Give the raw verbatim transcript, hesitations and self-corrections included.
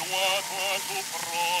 Loin, loin, tout près.